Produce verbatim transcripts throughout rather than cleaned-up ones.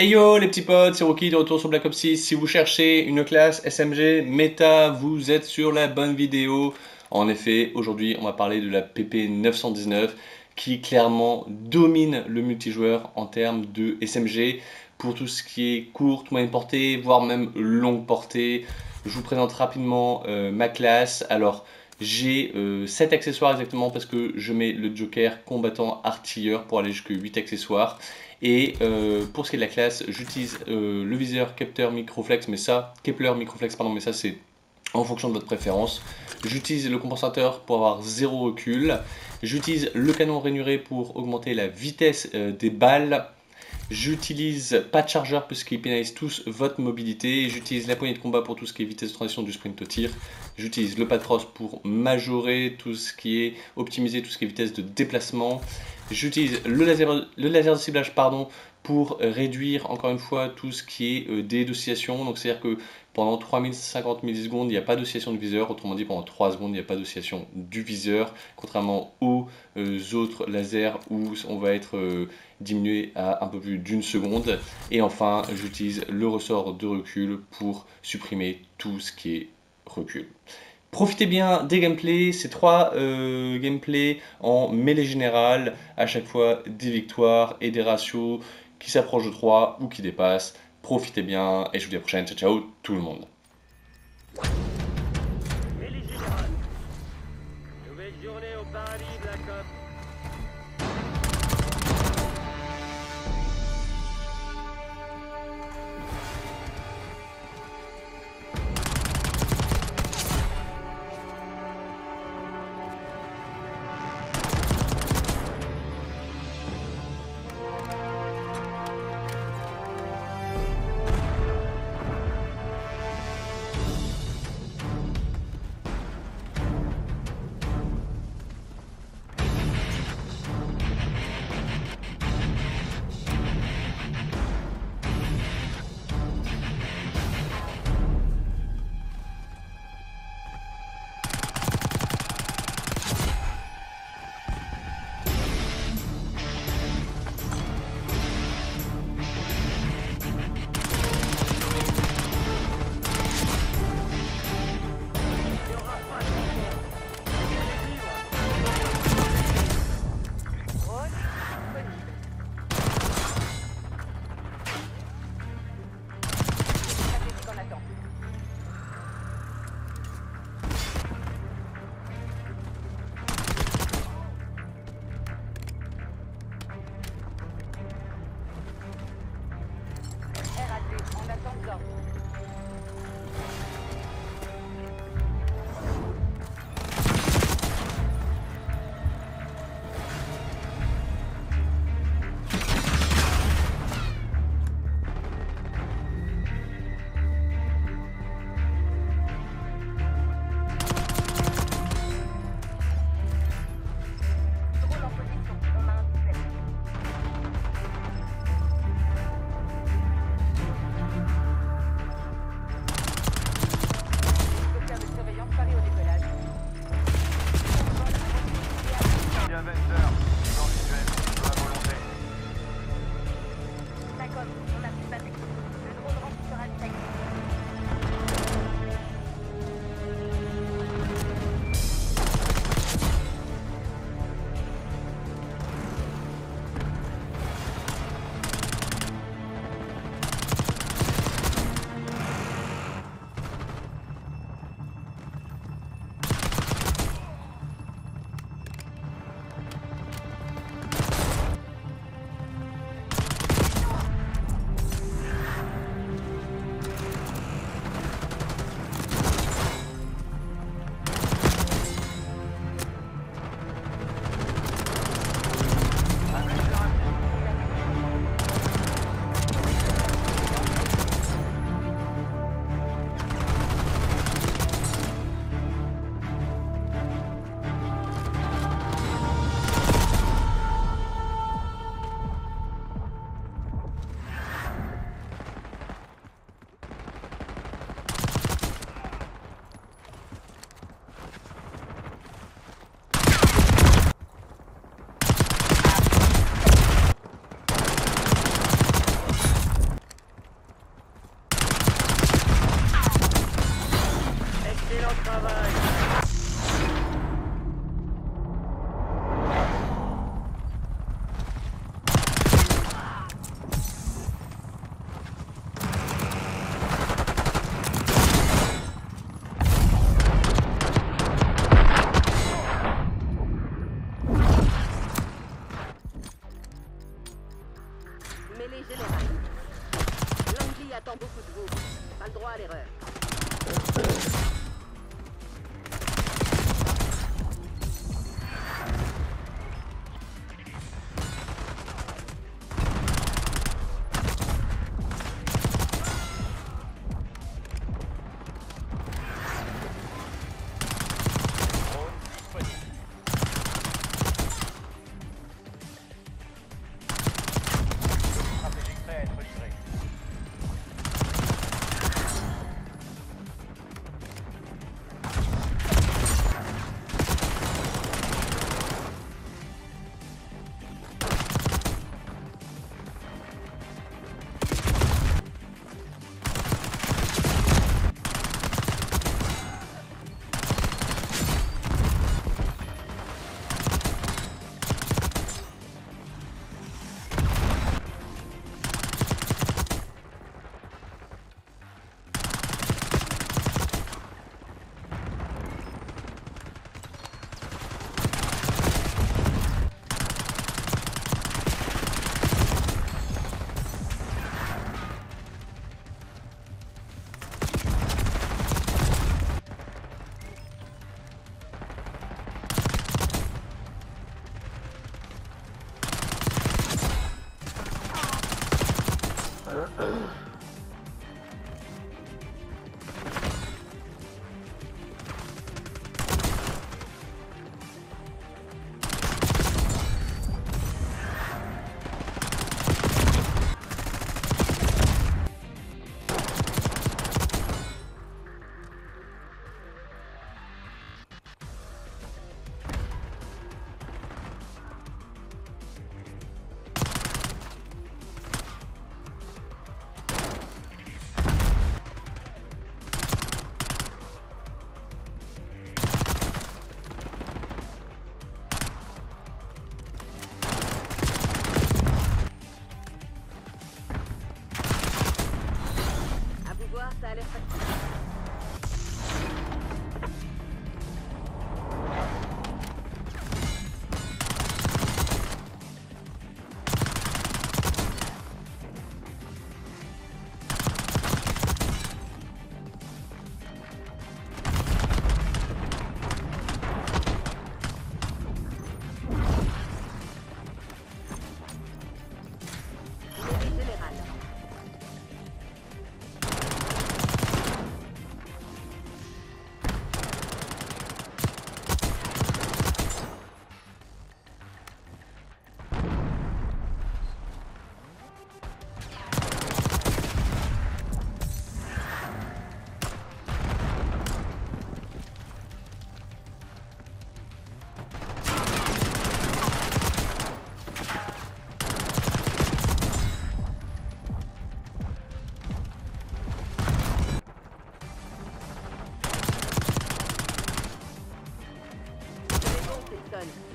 Hey yo les petits potes, c'est Rocky de retour sur Black Ops six. Si vous cherchez une classe S M G méta, vous êtes sur la bonne vidéo. En effet, aujourd'hui on va parler de la P P neuf cent dix-neuf qui clairement domine le multijoueur en termes de S M G pour tout ce qui est courte, moyenne portée, voire même longue portée. Je vous présente rapidement euh, ma classe. Alors j'ai euh, sept accessoires exactement parce que je mets le Joker combattant artilleur pour aller jusqu'à huit accessoires. Et euh, pour ce qui est de la classe, j'utilise euh, le viseur Kepler microflex, mais ça, Kepler microflex, pardon, mais ça c'est en fonction de votre préférence. J'utilise le compensateur pour avoir zéro recul. J'utilise le canon rainuré pour augmenter la vitesse euh, des balles. J'utilise pas de chargeur parce qu'ils pénalisent tous votre mobilité. J'utilise la poignée de combat pour tout ce qui est vitesse de transition du sprint au tir. J'utilise le pas de cross pour majorer tout ce qui est optimiser tout ce qui est vitesse de déplacement. J'utilise le laser, le laser de ciblage pardon, pour réduire encore une fois tout ce qui est euh, des oscillations. Donc c'est à dire que pendant trois mille cinquante millisecondes il n'y a pas d'oscillation du viseur, autrement dit pendant trois secondes il n'y a pas d'oscillation du viseur, contrairement aux euh, autres lasers où on va être euh, diminué à un peu plus d'une seconde. Et enfin j'utilise le ressort de recul pour supprimer tout ce qui est recul. Profitez bien des gameplays, ces trois euh, gameplays en mêlée générale, à chaque fois des victoires et des ratios qui s'approchent de trois ou qui dépassent. Profitez bien et je vous dis à la prochaine, ciao ciao tout le monde. Mêlée générale, nouvelle journée au paradis Black Ops.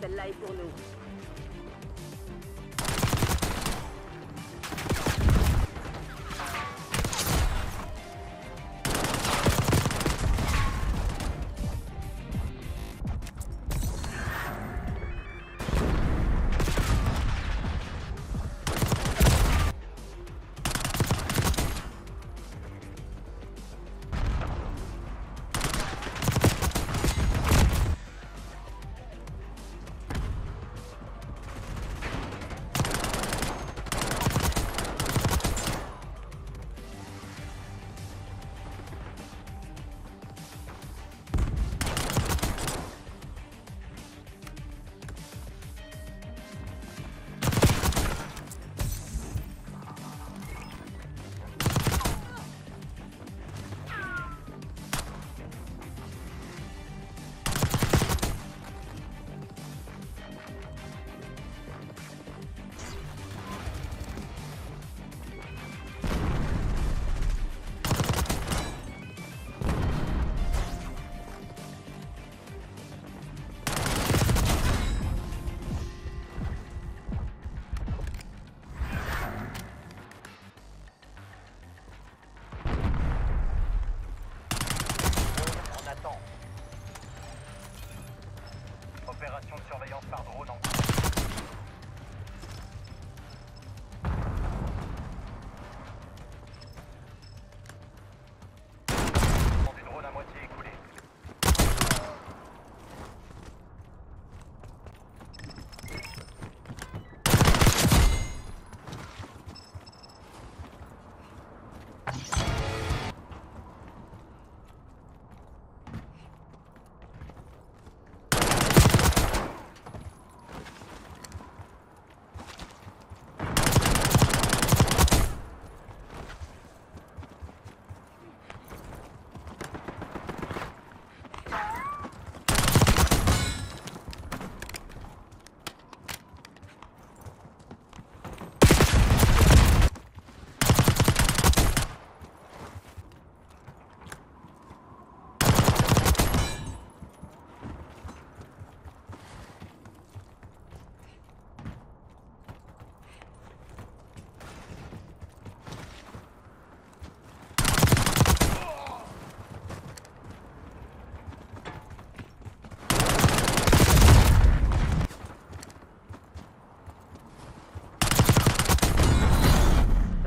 Celle-là est pour nous. Opération de surveillance par drone en cours.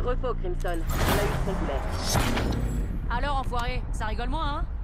Repos, Crimson. On a eu ce qu'on voulait. Alors, enfoiré, ça rigole moins, hein?